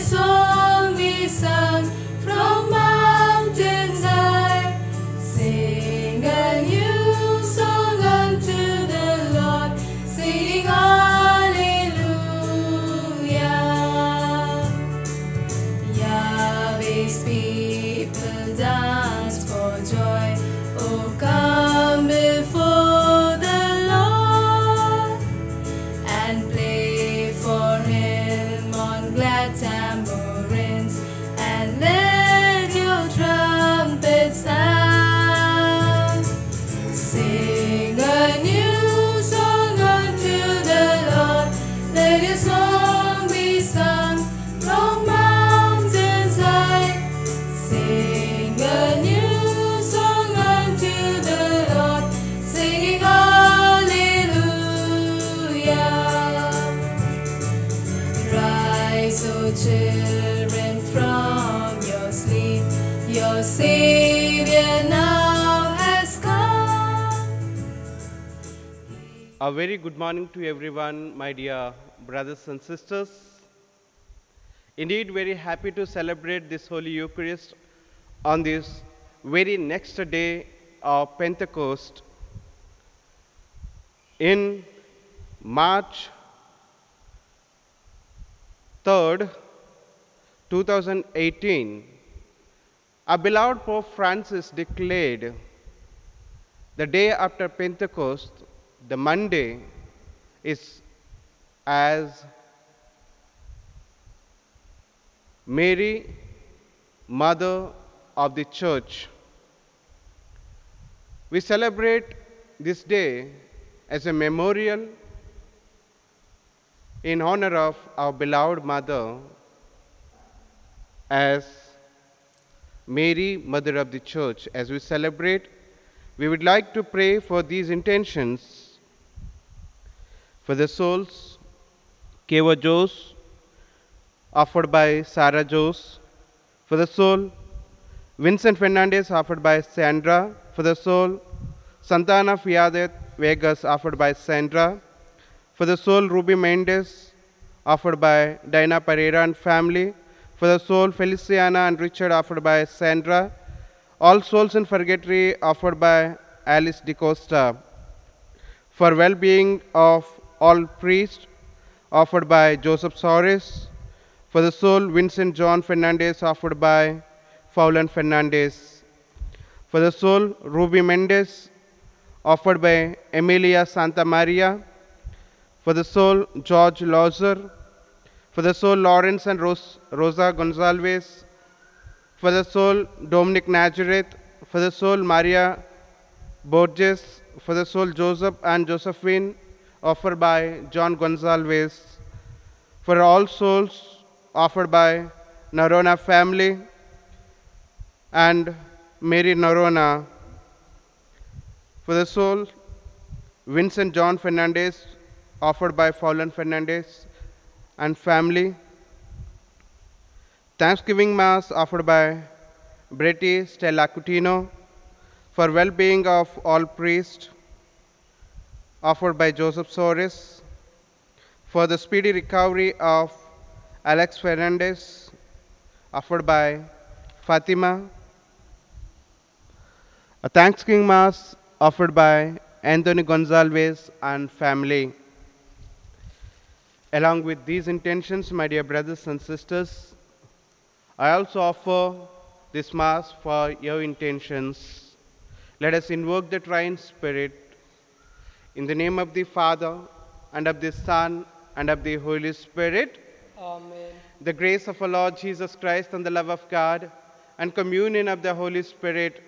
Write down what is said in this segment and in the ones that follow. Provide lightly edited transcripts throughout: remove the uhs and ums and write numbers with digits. song we sung from mountains high. Sing a new song unto the Lord, singing hallelujah. Yahweh's people dance for joy. Oh, come before the Lord and play for him on glad tambourines, and let your trumpets sound. Sing a new song unto the Lord, let his song be sung from mountains high. Sing a new children from your sleep, your Savior now has come. A very good morning to everyone, my dear brothers and sisters. Indeed, very happy to celebrate this Holy Eucharist on this very next day of Pentecost in March 3rd, 2018, our beloved Pope Francis declared the day after Pentecost, the Monday, is as Mary, Mother of the Church. We celebrate this day as a memorial in honor of our beloved Mother, as Mary, Mother of the Church. As we celebrate, we would like to pray for these intentions, for the souls Keva Jose, offered by Sarah Jose, for the soul Vincent Fernandez, offered by Sandra, for the soul Santana Fiadet Vegas, offered by Sandra, for the soul Ruby Mendes, offered by Dina Pereira and family, for the soul Feliciana and Richard, offered by Sandra, all souls in purgatory, offered by Alice DeCosta, for well-being of all priests, offered by Joseph Soares, for the soul Vincent John Fernandez, offered by Faulan Fernandez, for the soul Ruby Mendes, offered by Emilia Santa Maria, for the soul George Lauser, for the soul Lawrence and Rosa Gonzalez, for the soul Dominic Nazareth, for the soul Maria Borges, for the soul Joseph and Josephine, offered by John Gonzalez, for all souls offered by Narona family and Mary Narona, for the soul Vincent John Fernandez, offered by Faulan Fernandez and family. Thanksgiving Mass, offered by Bretti Stella Cutino, for well-being of all priests, offered by Joseph Soares, for the speedy recovery of Alex Fernandez, offered by Fatima. A Thanksgiving Mass, offered by Anthony Gonzalez and family. Along with these intentions, my dear brothers and sisters, I also offer this Mass for your intentions. Let us invoke the Trine Spirit. In the name of the Father, and of the Son, and of the Holy Spirit. Amen. The grace of our Lord Jesus Christ, and the love of God, and communion of the Holy Spirit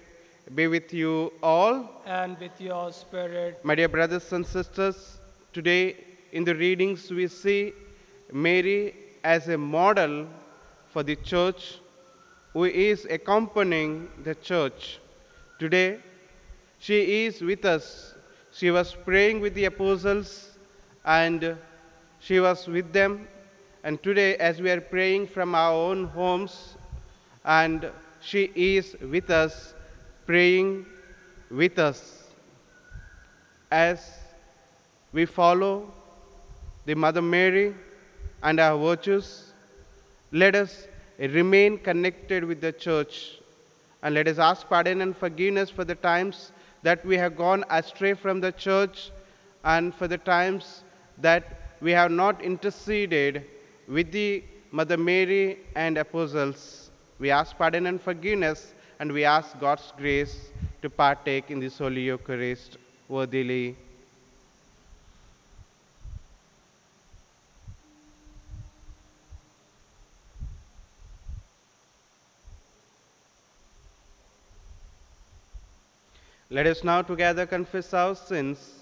be with you all. And with your spirit. My dear brothers and sisters, today, in the readings, we see Mary as a model for the Church, who is accompanying the Church. Today, she is with us. She was praying with the apostles, and she was with them. And today, as we are praying from our own homes, and she is with us, praying with us, as we follow the Mother Mary and our virtues, Let us remain connected with the church, and let us ask pardon and forgiveness for the times that we have gone astray from the church, and for the times that we have not interceded with the Mother Mary and apostles. We ask pardon and forgiveness, and we ask God's grace to partake in this Holy Eucharist worthily. Let us now together confess our sins.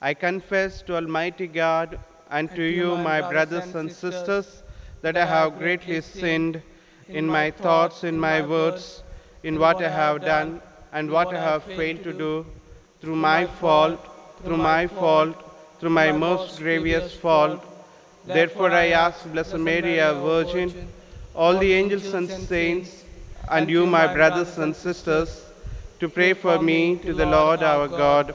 I confess to Almighty God and to you, my brothers and sisters, that I have greatly sinned in my thoughts, in my words, in what I have done and what I have failed to do, through my fault, through my fault, through my most grievous fault. Therefore I ask Blessed Mary, our Virgin, all the angels and saints, and you, my brothers and sisters, to pray for me to the Lord our God.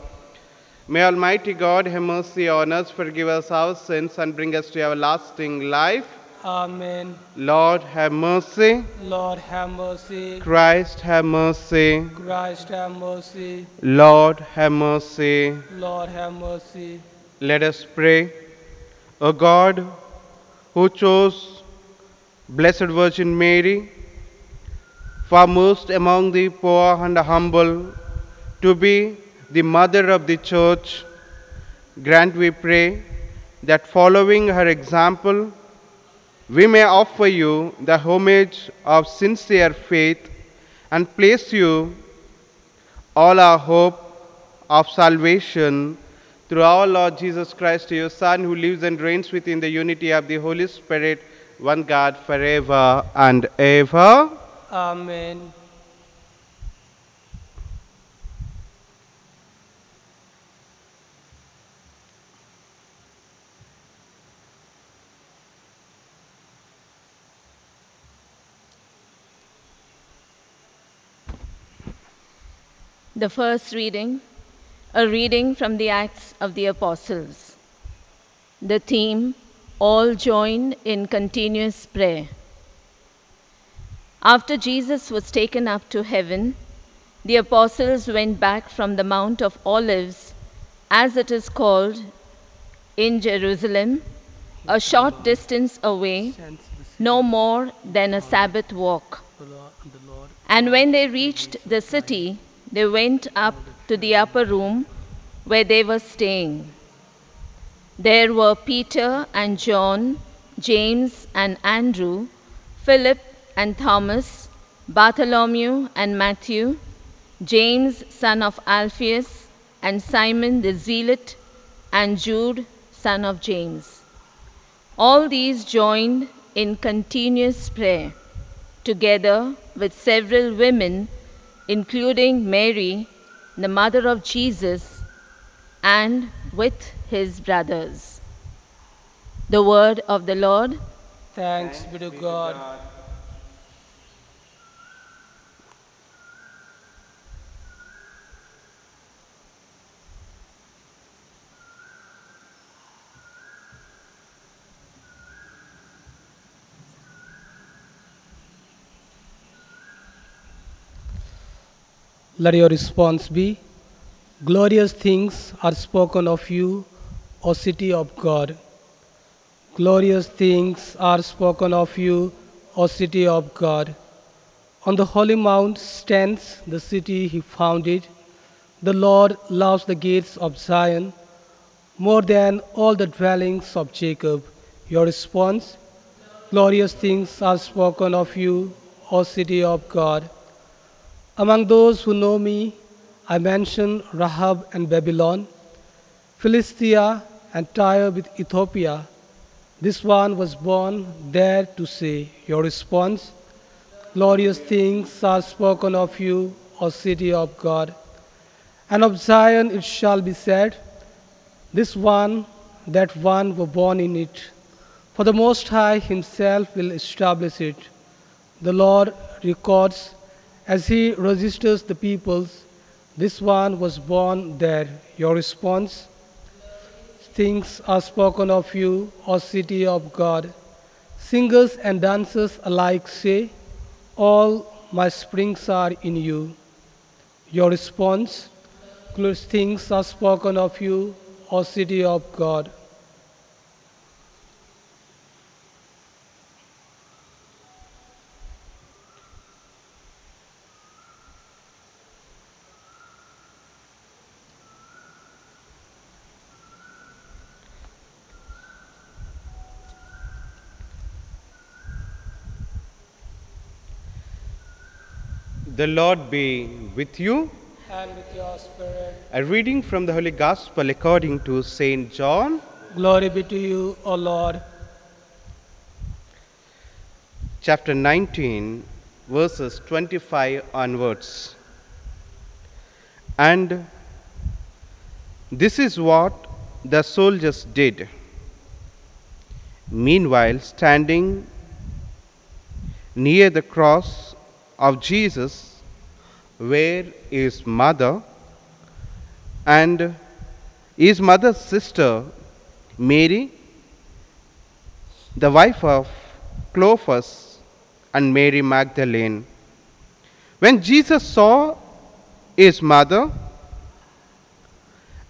May Almighty God have mercy on us, forgive us our sins, and bring us to everlasting life. Amen. Lord, have mercy. Lord, have mercy. Christ, have mercy. Christ, have mercy. Lord, have mercy. Lord, have mercy. Let us pray. O God, who chose Blessed Virgin Mary, foremost among the poor and humble, to be the mother of the church, grant, we pray, that following her example, we may offer you the homage of sincere faith and place you all our hope of salvation through our Lord Jesus Christ, your Son, who lives and reigns within the unity of the Holy Spirit, one God, forever and ever. Amen. The first reading, a reading from the Acts of the Apostles. The theme, all joined in continuous prayer. After Jesus was taken up to heaven, the apostles went back from the Mount of Olives, as it is called, in Jerusalem, a short distance away, no more than a Sabbath walk. And when they reached the city, they went up to the upper room where they were staying. There were Peter and John, James and Andrew, Philip and Thomas, Bartholomew and Matthew, James son of Alphaeus, and Simon the Zealot, and Jude son of James. All these joined in continuous prayer, together with several women, including Mary, the mother of Jesus, and with his brothers. The word of the Lord. Thanks be to God. Let your response be, glorious things are spoken of you, O city of God. Glorious things are spoken of you, O city of God. On the holy mount stands the city he founded. The Lord loves the gates of Zion more than all the dwellings of Jacob. Your response, glorious things are spoken of you, O city of God. Among those who know me, I mention Rahab and Babylon, Philistia and Tyre with Ethiopia. This one was born there to say, your response, glorious things are spoken of you, O city of God. And of Zion it shall be said, this one, that one were born in it. For the Most High himself will establish it. The Lord records as he registers the peoples, this one was born there. Your response? Things are spoken of you, O city of God. Singers and dancers alike say, all my springs are in you. Your response, glorious things are spoken of you, O city of God. The Lord be with you. And with your spirit. A reading from the Holy Gospel according to Saint John. Glory be to you, O Lord. Chapter 19, verses 25 onwards. And this is what the soldiers did. Meanwhile, standing near the cross of Jesus, where his mother and his mother's sister Mary, the wife of Clopas, and Mary Magdalene. When Jesus saw his mother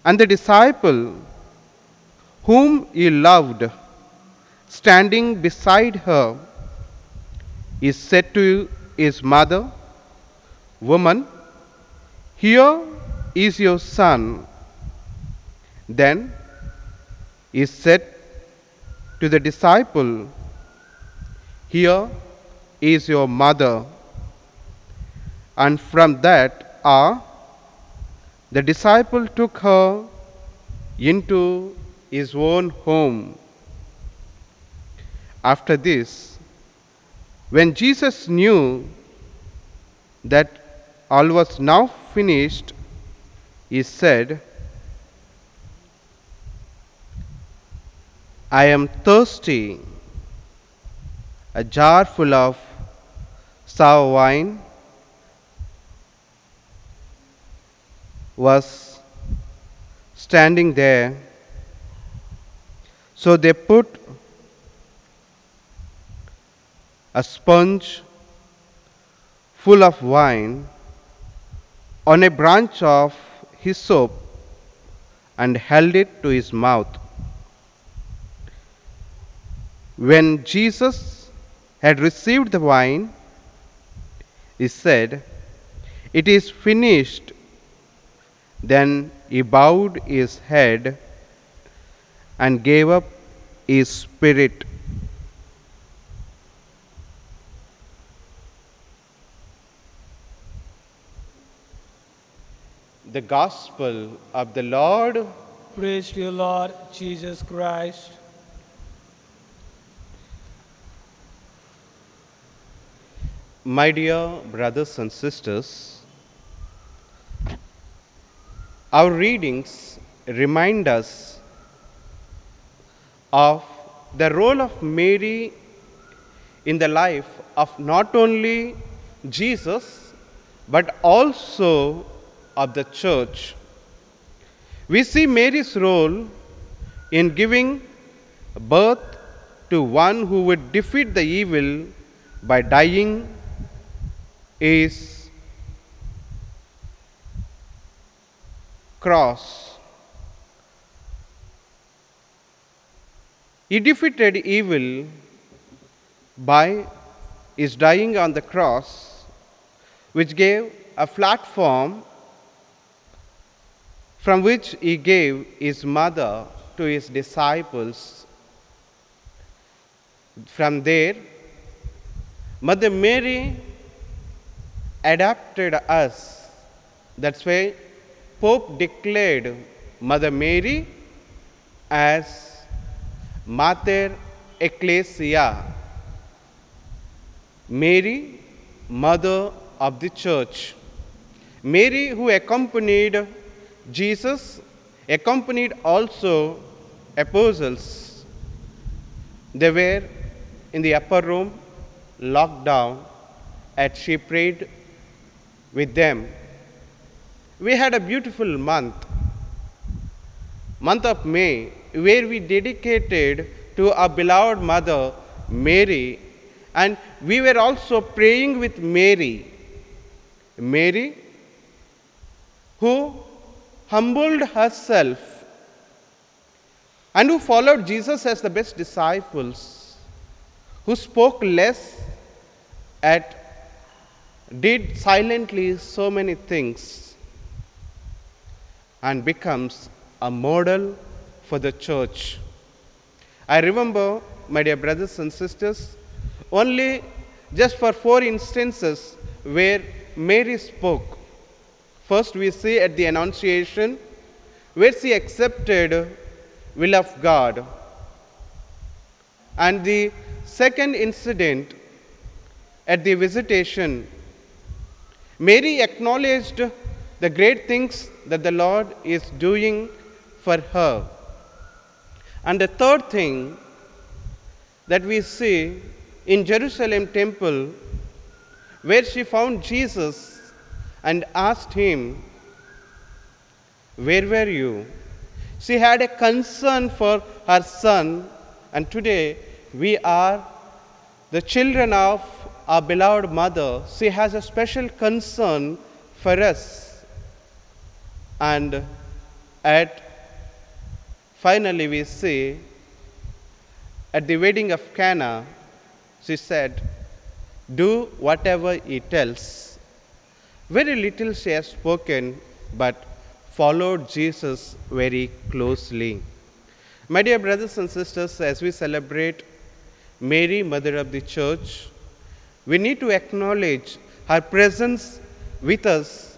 and the disciple whom he loved standing beside her, he said to his mother, "Woman, here is your son." Then he said to the disciple, "Here is your mother." And from that hour, the disciple took her into his own home. After this, when Jesus knew that all was now finished, he said, "I am thirsty." A jar full of sour wine was standing there, so they put a sponge full of wine on a branch of hyssop and held it to his mouth. When Jesus had received the wine, he said, "It is finished." Then he bowed his head and gave up his spirit. The Gospel of the Lord. Praise to you, Lord Jesus Christ. My dear brothers and sisters, our readings remind us of the role of Mary in the life of not only Jesus, but also of the church. We see Mary's role in giving birth to one who would defeat the evil by dying his cross. He defeated evil by his dying on the cross, which gave a platform from which he gave his mother to his disciples. From there, Mother Mary adopted us. That's why Pope declared Mother Mary as Mater Ecclesia, Mary, Mother of the Church. Mary, who accompanied Jesus, accompanied also apostles. They were in the upper room, locked down, and she prayed with them. We had a beautiful month of May, where we dedicated to our beloved mother Mary, and we were also praying with Mary. Mary, who humbled herself and who followed Jesus as the best disciples, who spoke less and did silently so many things, and becomes a model for the church. I remember, my dear brothers and sisters, only just for 4 instances where Mary spoke. First we see at the Annunciation, where she accepted the will of God. And the second incident, at the Visitation, Mary acknowledged the great things that the Lord is doing for her. And the third thing that we see in Jerusalem temple, where she found Jesus and asked him, "Where were you?" She had a concern for her son, and today we are the children of our beloved mother. She has a special concern for us. And finally, we see at the wedding of Cana, she said, "Do whatever he tells." Very little she has spoken, but followed Jesus very closely. My dear brothers and sisters, as we celebrate Mary, Mother of the Church, we need to acknowledge her presence with us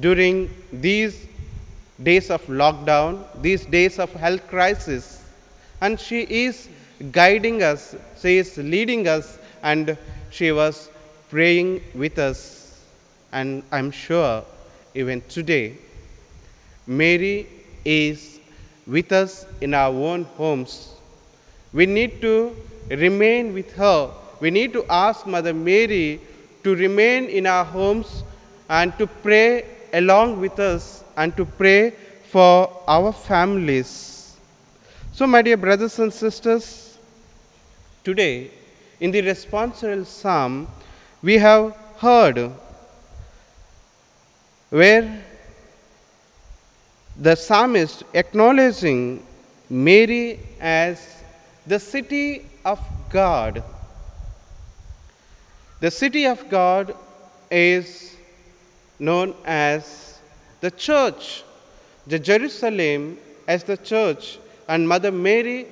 during these days of lockdown, these days of health crisis, and she is guiding us, she is leading us, and she was praying with us. And I'm sure even today, Mary is with us in our own homes. We need to remain with her. We need to ask Mother Mary to remain in our homes and to pray along with us, and to pray for our families. So, my dear brothers and sisters, today in the responsorial psalm we have heard, where the psalmist acknowledging Mary as the city of God. The city of God is known as the church, the Jerusalem as the church, and Mother Mary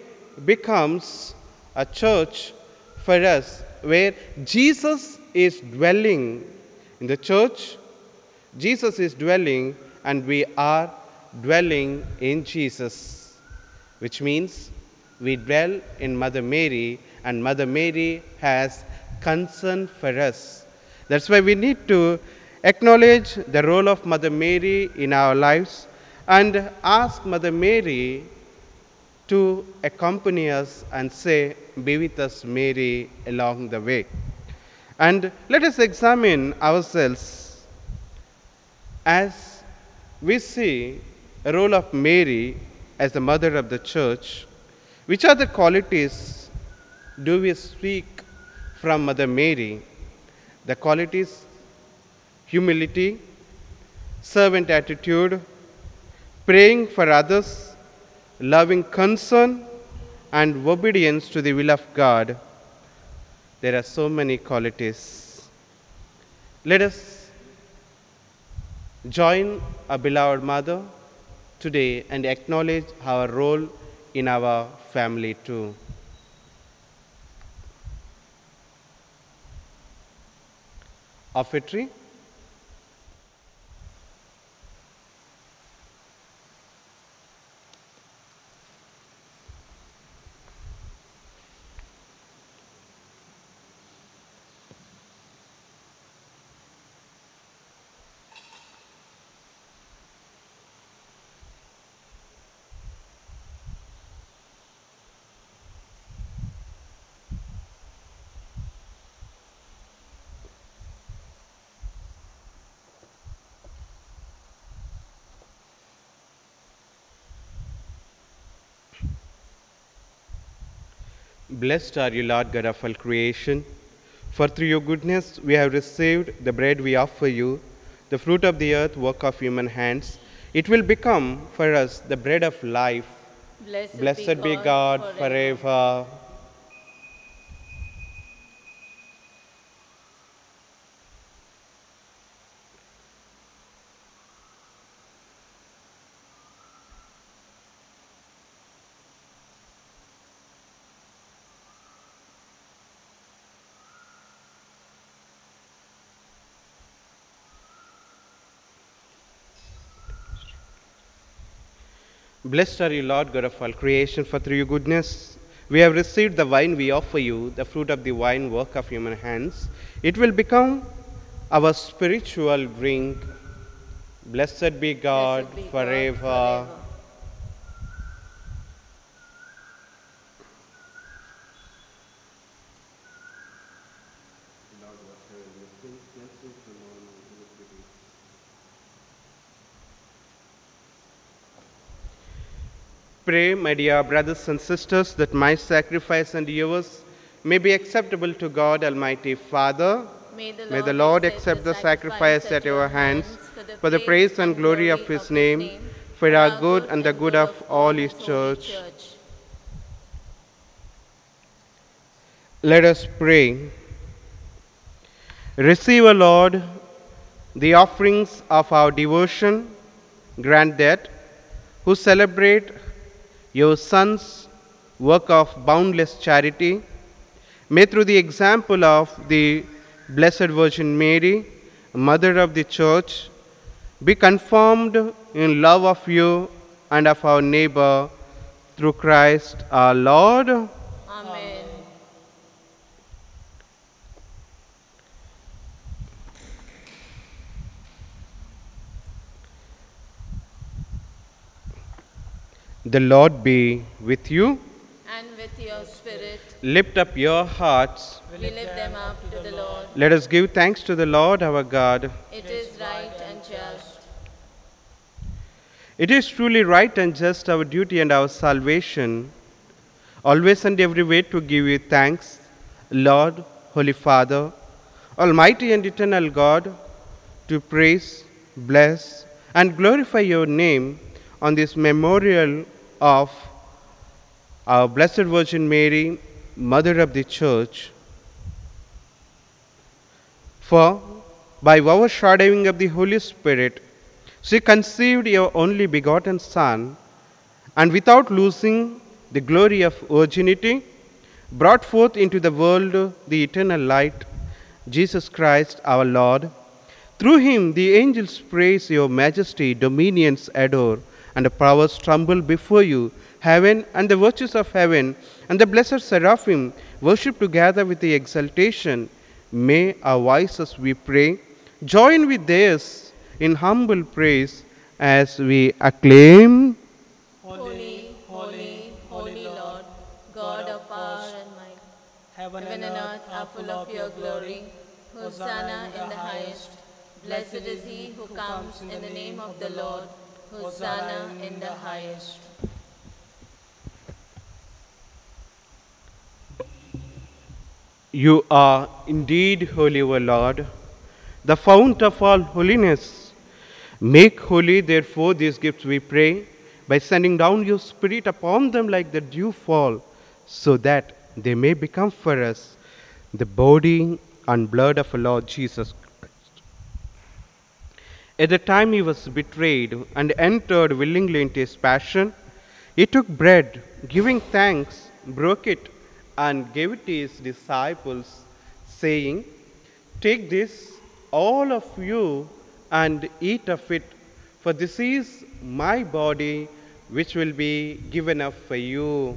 becomes a church for us, where Jesus is dwelling. In the church, Jesus is dwelling, and we are dwelling in Jesus, which means we dwell in Mother Mary, and Mother Mary has concern for us. That's why we need to acknowledge the role of Mother Mary in our lives and ask Mother Mary to accompany us and say, "Be with us, Mary," along the way. And let us examine ourselves as we see the role of Mary as the Mother of the Church. Which are the qualities do we speak from Mother Mary? The qualities: humility, servant attitude, praying for others, loving concern, and obedience to the will of God. There are so many qualities. Let us join our beloved Mother today and acknowledge our role in our family too. Offertory. Blessed are you, Lord God of all creation, for through your goodness we have received the bread we offer you, the fruit of the earth, work of human hands. It will become for us the bread of life. Blessed be God forever. Blessed are you, Lord God of all creation, for through your goodness we have received the wine we offer you, the fruit of the wine, work of human hands. It will become our spiritual drink. Blessed be God forever. Pray, my dear brothers and sisters, that my sacrifice and yours may be acceptable to God, Almighty Father. May the Lord accept the sacrifice at your hands for the praise and glory of his name, for our good and the good of all his church. Let us pray. Receive, O Lord, the offerings of our devotion. Grant that who celebrate your Son's work of boundless charity may, through the example of the Blessed Virgin Mary, Mother of the Church, be confirmed in love of you and of our neighbor, through Christ our Lord. Amen. The Lord be with you. And with your spirit. Lift up your hearts. We lift them up to the Lord. Let us give thanks to the Lord our God. It is right and just. It is truly right and just, our duty and our salvation, always and everywhere to give you thanks, Lord, Holy Father, Almighty and Eternal God, to praise, bless, and glorify your name on this memorial of our Blessed Virgin Mary, Mother of the Church. For by overshadowing of the Holy Spirit, she conceived your only begotten Son, and without losing the glory of virginity, brought forth into the world the eternal light, Jesus Christ our Lord. Through him the angels praise your majesty, dominions adore, and the powers tremble before you. Heaven and the virtues of heaven and the blessed seraphim worship together with the exaltation. May our voices, we pray, join with theirs in humble praise as we acclaim. Holy, holy, holy Lord, God of power and might. Heaven and earth are full of your glory. Hosanna in the highest. Blessed is he who comes in the name of the Lord. Hosanna in the highest. You are indeed holy, O Lord, the fount of all holiness. Make holy, therefore, these gifts, we pray, by sending down your Spirit upon them like the dew fall, so that they may become for us the body and blood of our Lord Jesus Christ. At the time he was betrayed and entered willingly into his passion, he took bread, giving thanks, broke it, and gave it to his disciples, saying, "Take this, all of you, and eat of it, for this is my body, which will be given up for you."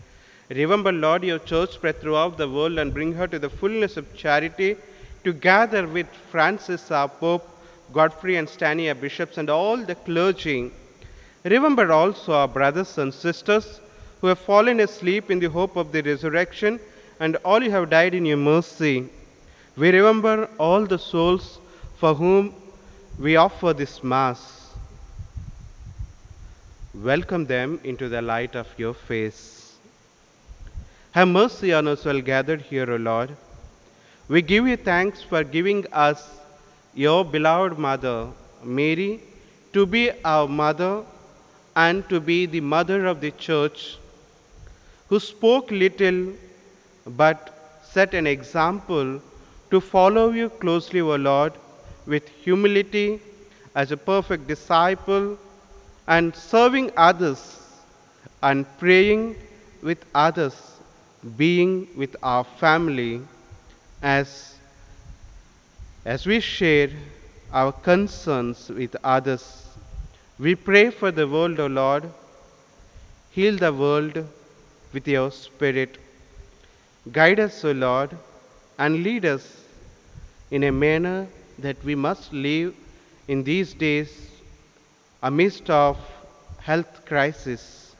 Remember, Lord, your church spread throughout the world and bring her to the fullness of charity, together with Francis our Pope, Godfrey and Stanley our bishops, and all the clergy. Remember also our brothers and sisters who have fallen asleep in the hope of the resurrection, and all who have died in your mercy. We remember all the souls for whom we offer this Mass. Welcome them into the light of your face. Have mercy on us all gathered here, O Lord. We give you thanks for giving us your beloved Mother, Mary, to be our Mother and to be the Mother of the Church, who spoke little but set an example to follow you closely, O Lord, with humility as a perfect disciple, and serving others and praying with others, being with our family as we share our concerns with others. We pray for the world, O Lord. Heal the world with your Spirit. Guide us, O Lord, and lead us in a manner that we must live in these days amidst of health crisis.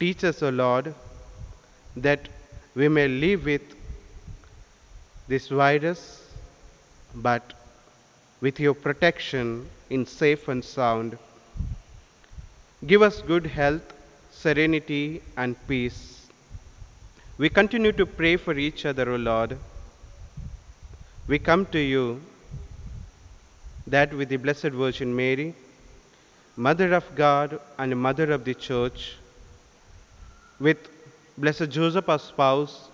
Teach us, O Lord, that we may live with this virus, but with your protection in safe and sound. Give us good health, serenity, and peace. We continue to pray for each other, O Lord. We come to you that with the Blessed Virgin Mary, Mother of God and Mother of the Church, with Blessed Joseph, our spouse,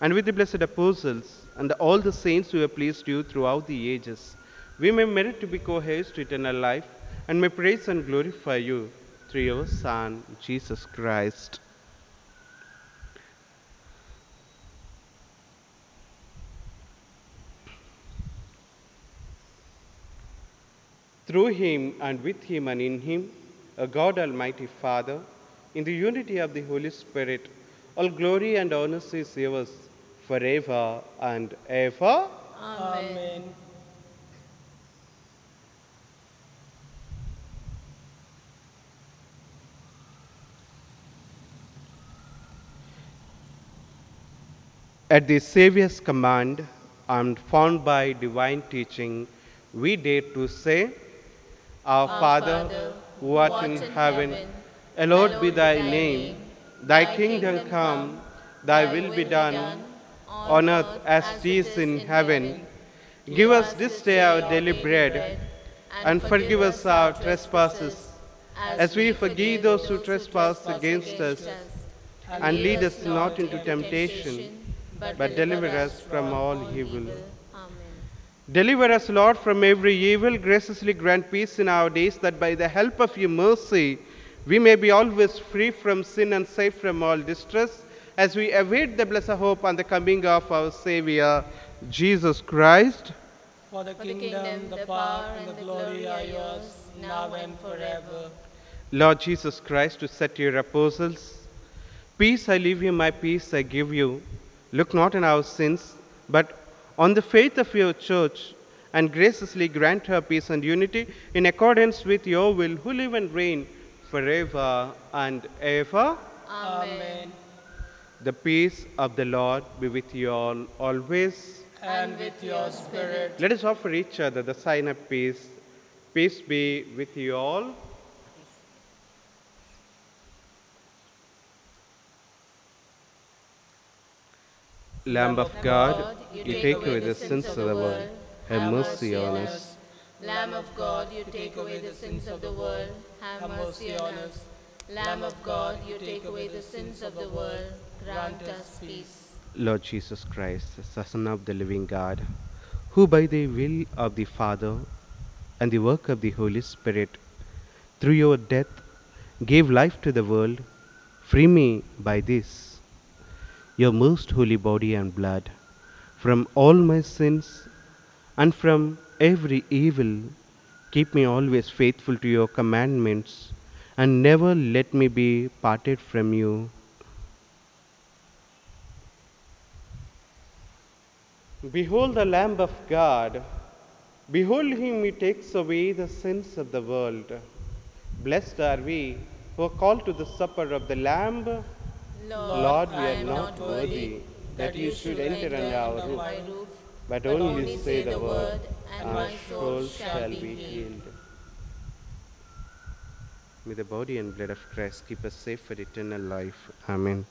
and with the blessed apostles and all the saints who have pleased you throughout the ages, we may merit to be co-heirs to eternal life and may praise and glorify you through your Son, Jesus Christ. Through him and with him and in him, O God Almighty Father, in the unity of the Holy Spirit, all glory and honor is yours forever and ever. Amen. At the Saviour's command and found by divine teaching, we dare to say, Our Father, who art in heaven, hallowed be thy name. Thy kingdom come, thy will be done, on earth as it is in heaven. Give us this day our daily bread, and forgive us our trespasses, as we forgive those who trespass against us. And lead us not into temptation, but deliver us from all evil. Amen. Deliver us, Lord, from every evil. Graciously grant peace in our days, that by the help of your mercy, we may be always free from sin and safe from all distress, as we await the blessed hope and the coming of our Savior, Jesus Christ. For the kingdom, the power, and the glory are yours, now and forever. Lord Jesus Christ, who said to your apostles, Peace I leave you, my peace I give you. Look not on our sins, but on the faith of your Church, and graciously grant her peace and unity in accordance with your will, who live and reign forever and ever. Amen. The peace of the Lord be with you all always. and with your spirit. Let us offer each other the sign of peace. Peace be with you all. Lamb of God, you take away the sins of the world. Have mercy on us. Lamb of God, you take away the sins of the world. Have mercy on us. Lamb of God, you take away the sins of the world. Grant us peace. Lord Jesus Christ, the Son of the living God, who by the will of the Father and the work of the Holy Spirit, through your death, gave life to the world, free me by this, your most holy body and blood, from all my sins and from every evil. Keep me always faithful to your commandments, and never let me be parted from you. Behold the Lamb of God. Behold him who takes away the sins of the world. Blessed are we who are called to the supper of the Lamb. Lord, we are not worthy that you should enter under our roof, but only say the word, and my soul shall be healed. May the body and blood of Christ keep us safe for eternal life. Amen.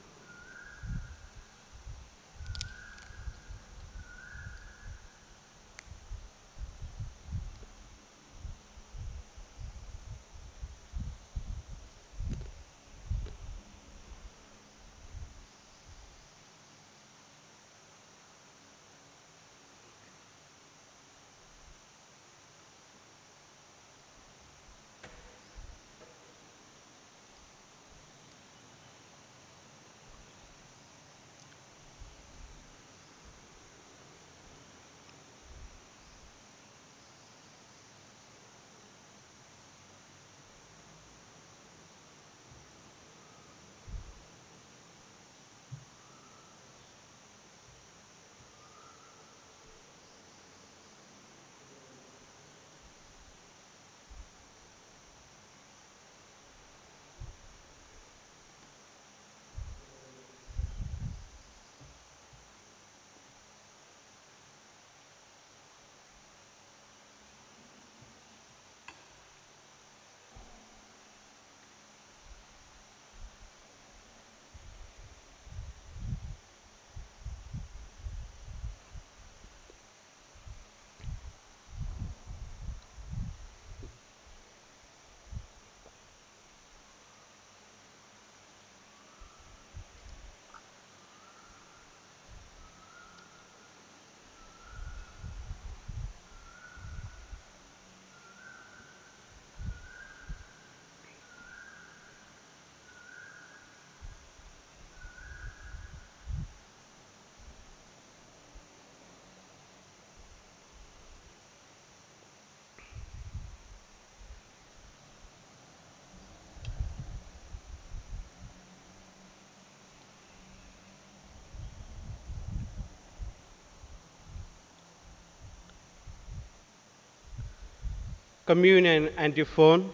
Communion antiphon.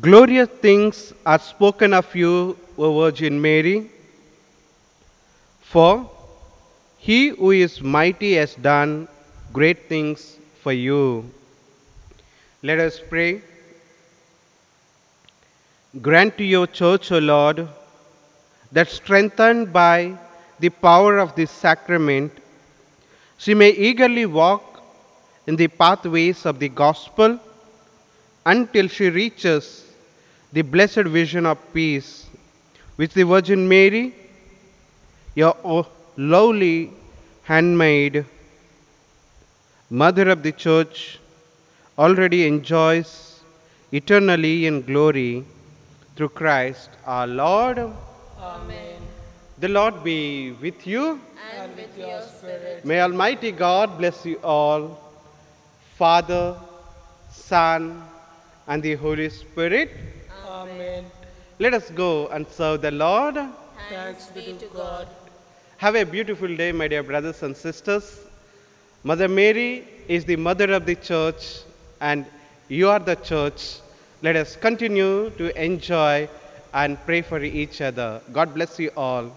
Glorious things are spoken of you, O Virgin Mary, for he who is mighty has done great things for you. Let us pray. Grant to your church, O Lord, that strengthened by the power of this sacrament, she may eagerly walk in the pathways of the gospel until she reaches the blessed vision of peace, which the Virgin Mary, your lowly handmaid, Mother of the Church, already enjoys eternally in glory through Christ our Lord. Amen. The Lord be with you. And with your spirit. May Almighty God bless you all, Father, Son, and the Holy Spirit. Amen. Let us go and serve the Lord. Thanks be to God. Have a beautiful day, my dear brothers and sisters. Mother Mary is the mother of the church, and you are the church. Let us continue to enjoy and pray for each other. God bless you all.